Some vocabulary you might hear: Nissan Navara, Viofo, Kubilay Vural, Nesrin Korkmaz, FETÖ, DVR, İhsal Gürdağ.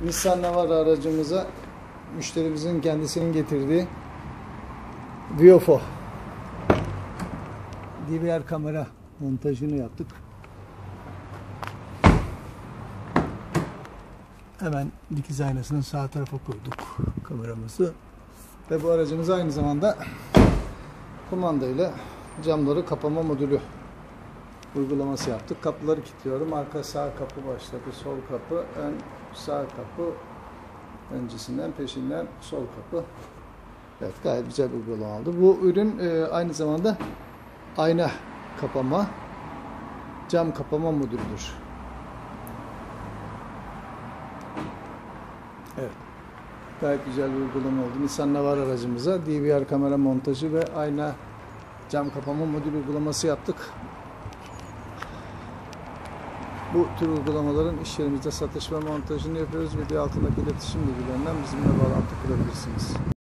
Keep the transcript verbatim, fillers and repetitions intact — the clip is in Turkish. Nissan Navara aracımıza müşterimizin kendisinin getirdiği Viofo D V R kamera montajını yaptık. Hemen dikiz aynasının sağ tarafa koyduk kameramızı ve bu aracımız aynı zamanda kumandayla camları kapama modülü uygulaması yaptık. Kapıları kilitliyorum. Arka sağ kapı başladı, sol kapı, ön sağ kapı, öncesinden peşinden sol kapı. Evet, gayet güzel bir uygulama oldu. Bu ürün e, aynı zamanda ayna kapama, cam kapama modülüdür. Evet, gayet güzel bir uygulama oldu. Nissan Navara aracımıza D V R kamera montajı ve ayna cam kapama modülü uygulaması yaptık. Bu tür uygulamaların iş yerimizde satış ve montajını yapıyoruz. Video altındaki iletişim bilgilerinden bizimle bağlantı kurabilirsiniz.